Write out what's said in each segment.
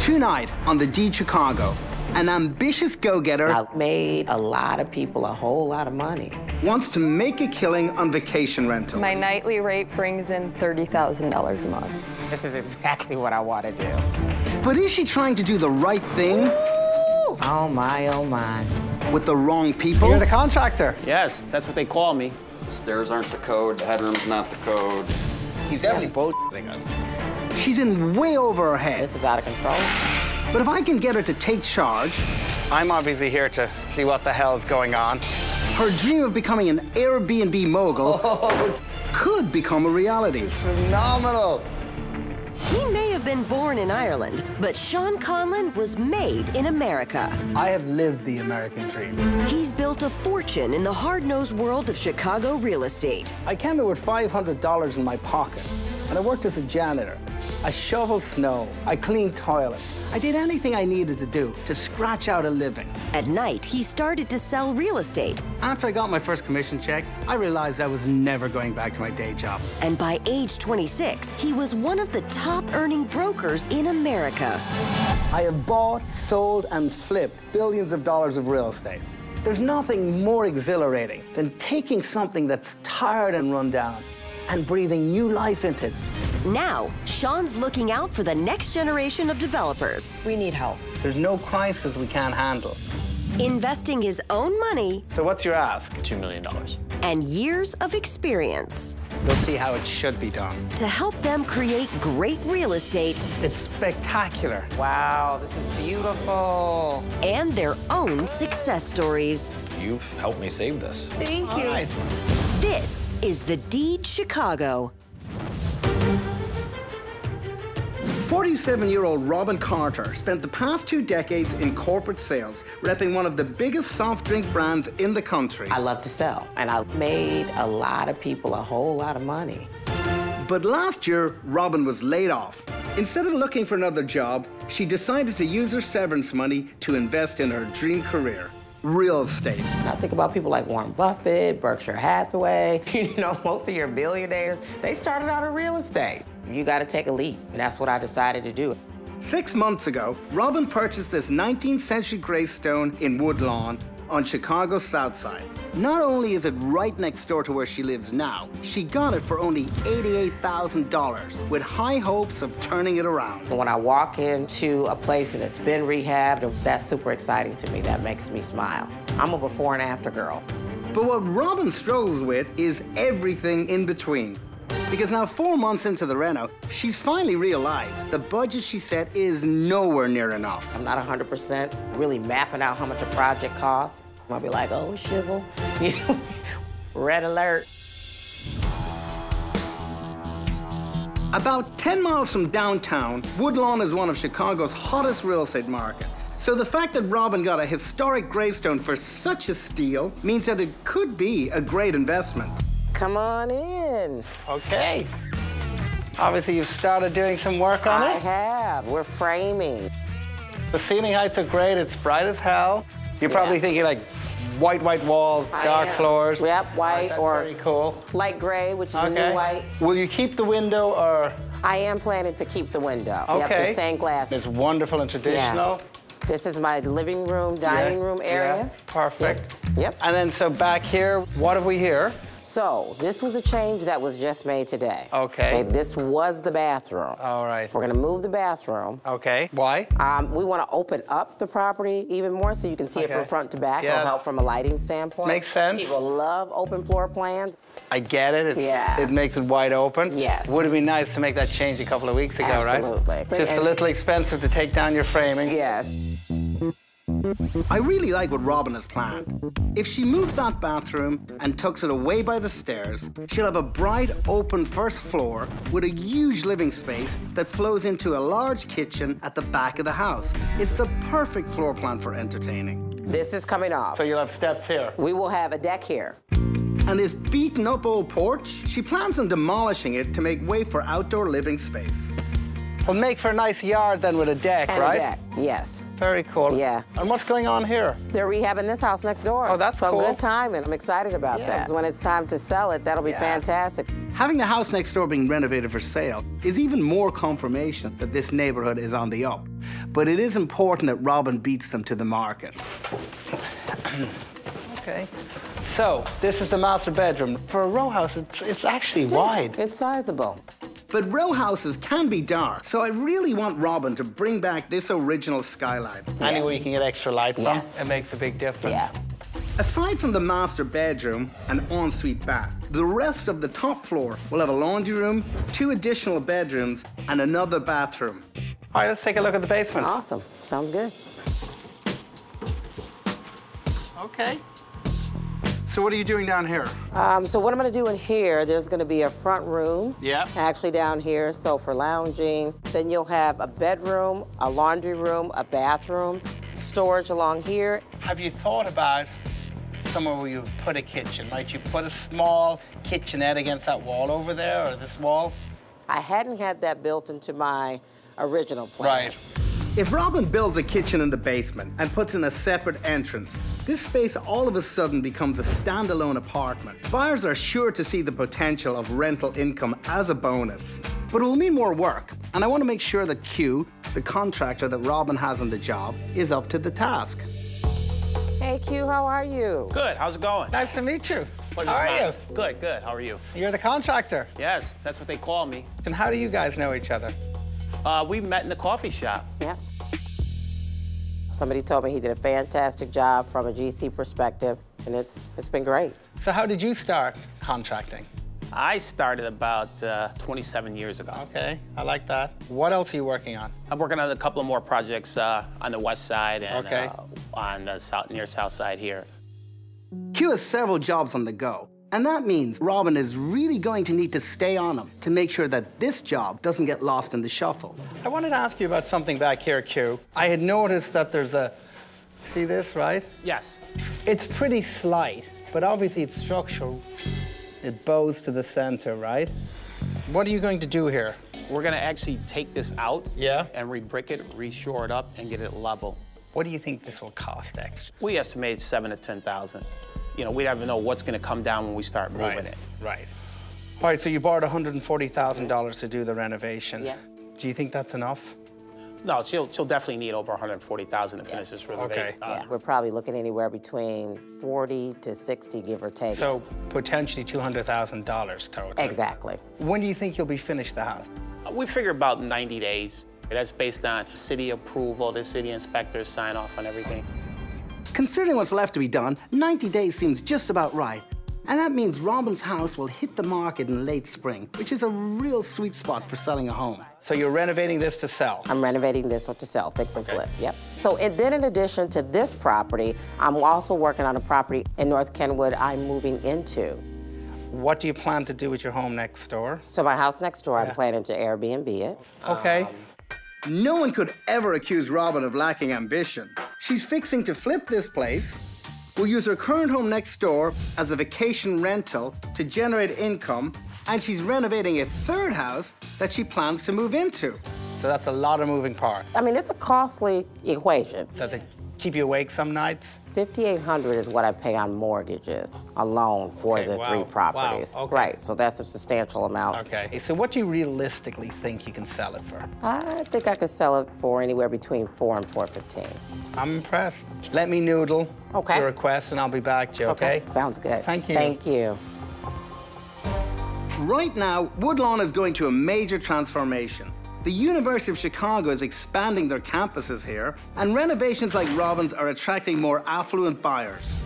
Tonight on The Deed Chicago, an ambitious go-getter... I made a lot of people a whole lot of money. ...wants to make a killing on vacation rentals. My nightly rate brings in $30,000 a month. This is exactly what I want to do. But is she trying to do the right thing? Ooh. Oh, my, oh, my. With the wrong people? You're the contractor. Yes, that's what they call me. The stairs aren't the code, the headroom's not the code. He's definitely bullshitting us. She's in way over her head. This is out of control. But if I can get her to take charge... I'm obviously here to see what the hell is going on. Her dream of becoming an Airbnb mogul could become a reality. It's phenomenal. He may have been born in Ireland, but Sean Conlon was made in America. I have lived the American dream. He's built a fortune in the hard-nosed world of Chicago real estate. I came here with $500 in my pocket. And I worked as a janitor. I shoveled snow, I cleaned toilets. I did anything I needed to do to scratch out a living. At night, he started to sell real estate. After I got my first commission check, I realized I was never going back to my day job. And by age 26, he was one of the top-earning brokers in America. I have bought, sold, and flipped billions of dollars of real estate. There's nothing more exhilarating than taking something that's tired and run down and breathing new life into it. Now, Sean's looking out for the next generation of developers. We need help. There's no crisis we can't handle. Investing his own money. So what's your ask? $2 million. And years of experience. We'll see how it should be done. To help them create great real estate. It's spectacular. Wow, this is beautiful. And their own success stories. You've helped me save this. Thank you. All right. This is The Deed Chicago. 47-year-old Robin Carter spent the past 2 decades in corporate sales, repping one of the biggest soft drink brands in the country. I love to sell, and I made a lot of people a whole lot of money. But last year, Robin was laid off. Instead of looking for another job, she decided to use her severance money to invest in her dream career. Real estate. I think about people like Warren Buffett, Berkshire Hathaway. You know, most of your billionaires, they started out in real estate. You got to take a leap, and that's what I decided to do. 6 months ago, Robin purchased this 19th century Greystone in Woodlawn on Chicago's South Side. Not only is it right next door to where she lives now, she got it for only $88,000 with high hopes of turning it around. When I walk into a place and it's been rehabbed, that's super exciting to me. That makes me smile. I'm a before and after girl. But what Robin struggles with is everything in between. Because now 4 months into the reno, she's finally realized the budget she set is nowhere near enough. I'm not 100% really mapping out how much a project costs. I'll be like, oh, shizzle. You know, red alert. About 10 miles from downtown, Woodlawn is one of Chicago's hottest real estate markets. So the fact that Robin got a historic Greystone for such a steal means that it could be a great investment. Come on in. Okay. Obviously, you've started doing some work on it. I have. We're framing. The ceiling heights are great. It's bright as hell. You're probably thinking like white walls, dark floors. Yep, white or very cool. Light gray, which is the new white. Will you keep the window or? I am planning to keep the window. Okay. Yep, the stained glass. It's wonderful and traditional. Yeah. This is my living room, dining room area. Yeah. Perfect. Yep. And then so back here, what have we here? So, this was a change that was just made today. Okay. This was the bathroom. All right. We're going to move the bathroom. Okay. Why? We want to open up the property even more so you can see it from front to back. It'll help from a lighting standpoint. Makes sense. People love open floor plans. I get it. It's, it makes it wide open. Yes. Would it be nice to make that change a couple of weeks ago, right? Absolutely. Just a little expensive to take down your framing. Yes. I really like what Robin has planned. If she moves that bathroom and tucks it away by the stairs, she'll have a bright, open first floor with a huge living space that flows into a large kitchen at the back of the house. It's the perfect floor plan for entertaining. This is coming off. So you'll have steps here. We will have a deck here. And this beaten-up old porch, she plans on demolishing it to make way for outdoor living space. Well, make for a nice yard then with a deck, right? A deck, yes. Very cool. Yeah. And what's going on here? They're rehabbing this house next door. Oh, that's cool. So good timing. I'm excited about that. When it's time to sell it, that'll be fantastic. Having the house next door being renovated for sale is even more confirmation that this neighborhood is on the up. But it is important that Robin beats them to the market. Okay. So, this is the master bedroom. For a row house, it's actually wide. It's sizable. But row houses can be dark, so I really want Robin to bring back this original skylight. Yes. Anywhere you can get extra light from, it makes a big difference. Yeah. Aside from the master bedroom and ensuite bath, the rest of the top floor will have a laundry room, 2 additional bedrooms, and another bathroom. All right, let's take a look at the basement. Awesome. Sounds good. Okay. So what are you doing down here? So what I'm going to do in here, there's going to be a front room. Yeah. Actually down here, so for lounging. Then you'll have a bedroom, a laundry room, a bathroom, storage along here. Have you thought about somewhere where you put a kitchen? Might you put a small kitchenette against that wall over there or this wall? I hadn't had that built into my original plan. Right. If Robin builds a kitchen in the basement and puts in a separate entrance, this space all of a sudden becomes a standalone apartment. Buyers are sure to see the potential of rental income as a bonus. But it will mean more work, and I want to make sure that Q, the contractor that Robin has on the job, is up to the task. Hey, Q, how are you? Good, how's it going? Nice to meet you. How are you? Good, good, how are you? You're the contractor. Yes, that's what they call me. And how do you guys know each other? We met in the coffee shop. Yeah. Somebody told me he did a fantastic job from a GC perspective, and it's been great. So how did you start contracting? I started about 27 years ago. Okay, I like that. What else are you working on? I'm working on a couple of more projects on the west side and on the near south side here. Q has several jobs on the go. And that means Robin is really going to need to stay on him to make sure that this job doesn't get lost in the shuffle. I wanted to ask you about something back here, Q. I had noticed that there's a... See this, right? Yes. It's pretty slight, but obviously it's structural. It bows to the center, right? What are you going to do here? We're going to actually take this out and re-brick it, re-shore it up, and get it level. What do you think this will cost extra? We estimate $7,000 to $10,000. You know, we don't even know what's going to come down when we start moving it. Right. All right, so you borrowed $140,000 to do the renovation. Yeah. Do you think that's enough? No, she'll definitely need over $140,000 to finish this renovation. Okay. We're probably looking anywhere between 40 to 60, give or take. So potentially $200,000 total. Exactly. When do you think you'll be finished the house? We figure about 90 days. That's based on city approval, the city inspectors sign off on everything. Considering what's left to be done, 90 days seems just about right. And that means Robin's house will hit the market in late spring, which is a real sweet spot for selling a home. So you're renovating this to sell? I'm renovating this one to sell, fix and flip, yep. So and then in addition to this property, I'm also working on a property in North Kenwood I'm moving into. What do you plan to do with your home next door? So my house next door, I'm planning to Airbnb it. Okay. No one could ever accuse Robin of lacking ambition. She's fixing to flip this place. We'll use her current home next door as a vacation rental to generate income, and she's renovating a third house that she plans to move into. So that's a lot of moving parts. I mean, it's a costly equation. Does it keep you awake some nights? $5,800 is what I pay on mortgages alone for the 3 properties. Wow, okay. Right, so that's a substantial amount. Okay, so what do you realistically think you can sell it for? I think I could sell it for anywhere between $4,000 and $4,1500. I'm impressed. Let me noodle your request, and I'll be back to you, okay? Sounds good. Thank you. Thank you. Right now, Woodlawn is going to a major transformation. The University of Chicago is expanding their campuses here, and renovations like Robin's are attracting more affluent buyers.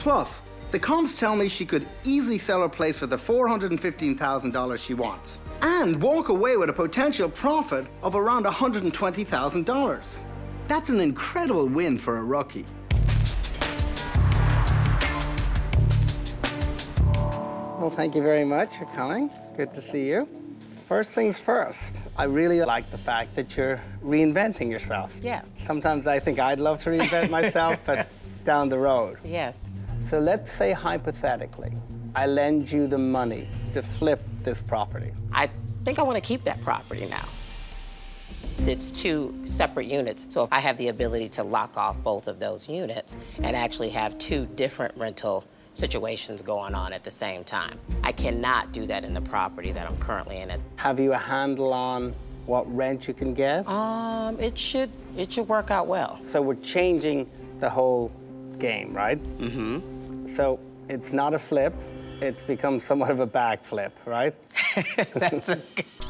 Plus, the comps tell me she could easily sell her place for the $415,000 she wants and walk away with a potential profit of around $120,000. That's an incredible win for a rookie. Well, thank you very much for coming. Good to see you. First things first, I really like the fact that you're reinventing yourself. Yeah. Sometimes I think I'd love to reinvent myself, but down the road. Yes. So let's say hypothetically, I lend you the money to flip this property. I think I want to keep that property now. It's 2 separate units, so if I have the ability to lock off both of those units and actually have 2 different rental situations going on at the same time. I cannot do that in the property that I'm currently in. Have you a handle on what rent you can get? It should work out well. So we're changing the whole game, right? Mm-hmm. So it's not a flip. It's become somewhat of a backflip, right? That's okay.